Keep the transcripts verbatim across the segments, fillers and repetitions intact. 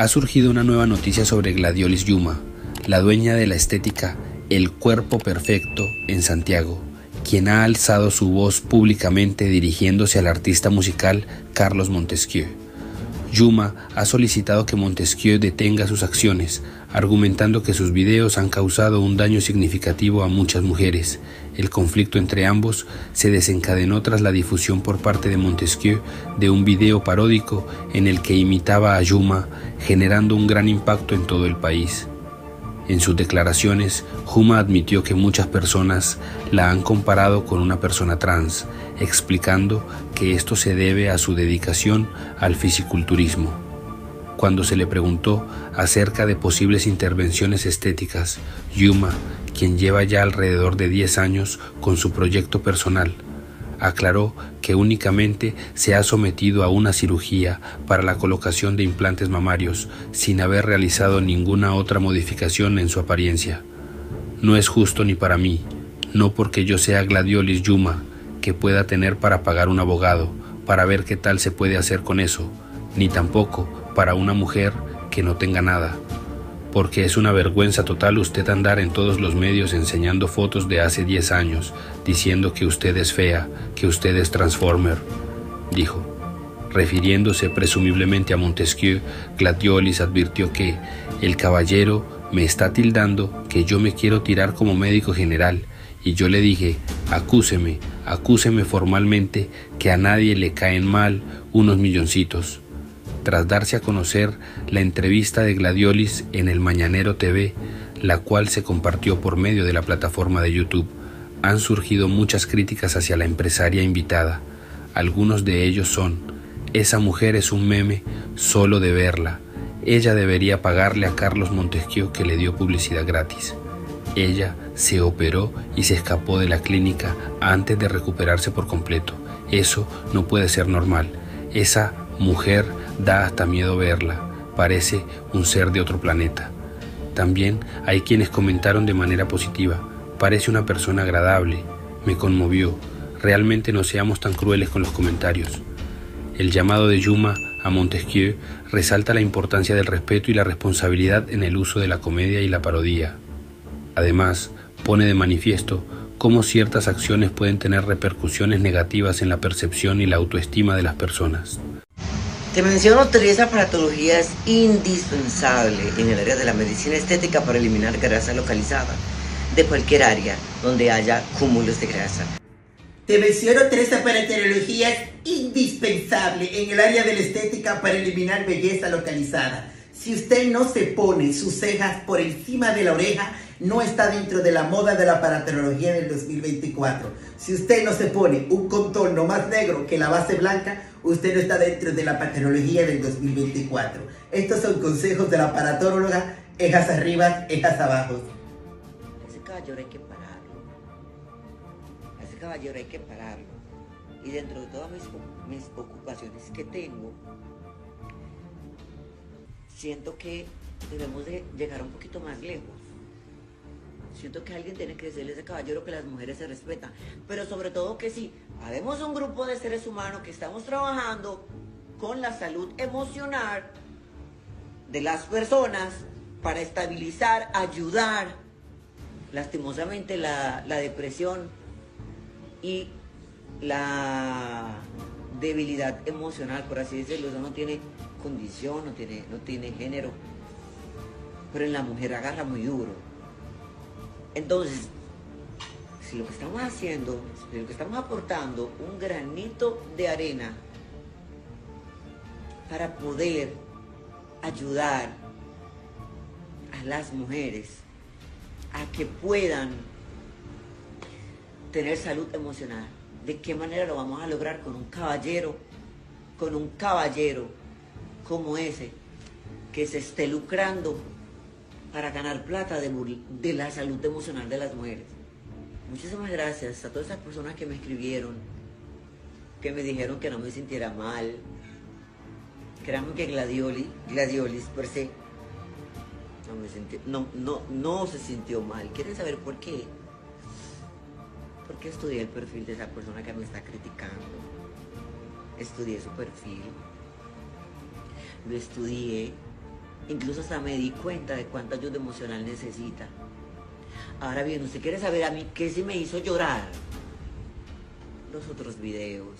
Ha surgido una nueva noticia sobre Gladiolis Juma, la dueña de la estética El Cuerpo Perfecto en Santiago, quien ha alzado su voz públicamente dirigiéndose al artista musical Carlos Montesquieu. Juma ha solicitado que Montesquieu detenga sus acciones, argumentando que sus videos han causado un daño significativo a muchas mujeres. El conflicto entre ambos se desencadenó tras la difusión por parte de Montesquieu de un video paródico en el que imitaba a Juma, generando un gran impacto en todo el país. En sus declaraciones, Juma admitió que muchas personas la han comparado con una persona trans, explicando que esto se debe a su dedicación al fisiculturismo. Cuando se le preguntó acerca de posibles intervenciones estéticas, Juma, quien lleva ya alrededor de diez años con su proyecto personal, aclaró que únicamente se ha sometido a una cirugía para la colocación de implantes mamarios sin haber realizado ninguna otra modificación en su apariencia. No es justo ni para mí, no porque yo sea Gladiolis Juma, que pueda tener para pagar un abogado para ver qué tal se puede hacer con eso, ni tampoco para una mujer que no tenga nada. Porque es una vergüenza total usted andar en todos los medios enseñando fotos de hace diez años, diciendo que usted es fea, que usted es transformer, dijo. Refiriéndose presumiblemente a Montesquieu, Gladiolis advirtió que el caballero me está tildando que yo me quiero tirar como médico general, y yo le dije, acúseme, acúseme formalmente, que a nadie le caen mal unos milloncitos. Tras darse a conocer la entrevista de Gladiolis en el Mañanero T V, la cual se compartió por medio de la plataforma de YouTube, han surgido muchas críticas hacia la empresaria invitada. Algunos de ellos son: esa mujer es un meme solo de verla. Ella debería pagarle a Carlos Montesquieu, que le dio publicidad gratis. Ella se operó y se escapó de la clínica antes de recuperarse por completo. Eso no puede ser normal. Esa mujer da hasta miedo verla, parece un ser de otro planeta. También hay quienes comentaron de manera positiva, parece una persona agradable, me conmovió, realmente no seamos tan crueles con los comentarios. El llamado de Juma a Montesquieu resalta la importancia del respeto y la responsabilidad en el uso de la comedia y la parodia. Además, pone de manifiesto cómo ciertas acciones pueden tener repercusiones negativas en la percepción y la autoestima de las personas. Te menciono tres aparatologías indispensables en el área de la medicina estética para eliminar grasa localizada de cualquier área donde haya cúmulos de grasa. Te menciono tres aparatologías indispensables en el área de la estética para eliminar belleza localizada. Si usted no se pone sus cejas por encima de la oreja, no está dentro de la moda de la aparatología en el dos mil veinticuatro. Si usted no se pone un contorno más negro que la base blanca, usted no está dentro de la aparatología del dos mil veinticuatro. Estos son consejos de la aparatóloga, cejas arriba, cejas abajo. A ese caballero hay que pararlo. A ese caballero hay que pararlo. Y dentro de todas mis, mis ocupaciones que tengo, siento que debemos de llegar un poquito más lejos. Siento que alguien tiene que decirle a ese caballero que las mujeres se respetan, pero sobre todo que sí, habemos un grupo de seres humanos que estamos trabajando con la salud emocional de las personas para estabilizar, ayudar. Lastimosamente la, la depresión y la debilidad emocional, por así decirlo, eso no tiene condición, no tiene, no tiene género, pero en la mujer agarra muy duro. Entonces, si lo que estamos haciendo, si lo que estamos aportando, un granito de arena para poder ayudar a las mujeres a que puedan tener salud emocional, ¿de qué manera lo vamos a lograr con un caballero, con un caballero como ese que se esté lucrando para ganar plata de, de la salud emocional de las mujeres? Muchísimas gracias a todas esas personas que me escribieron, que me dijeron que no me sintiera mal. Créanme que Gladiolis, Gladiolis per se, no, me sintió, no, no, no se sintió mal. ¿Quieren saber por qué? Porque estudié el perfil de esa persona que me está criticando. Estudié su perfil. Lo estudié. Incluso hasta me di cuenta de cuánta ayuda emocional necesita. Ahora bien, usted quiere saber a mí qué sí me hizo llorar. Los otros videos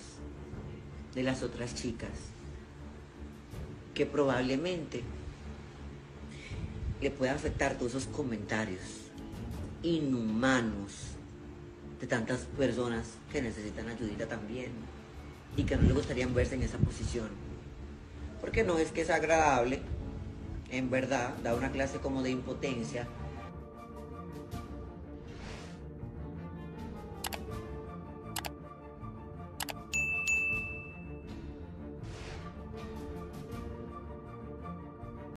de las otras chicas que probablemente le pueda afectar todos esos comentarios inhumanos de tantas personas que necesitan ayudita también y que no le gustaría verse en esa posición, porque no es que es agradable. En verdad, da una clase como de impotencia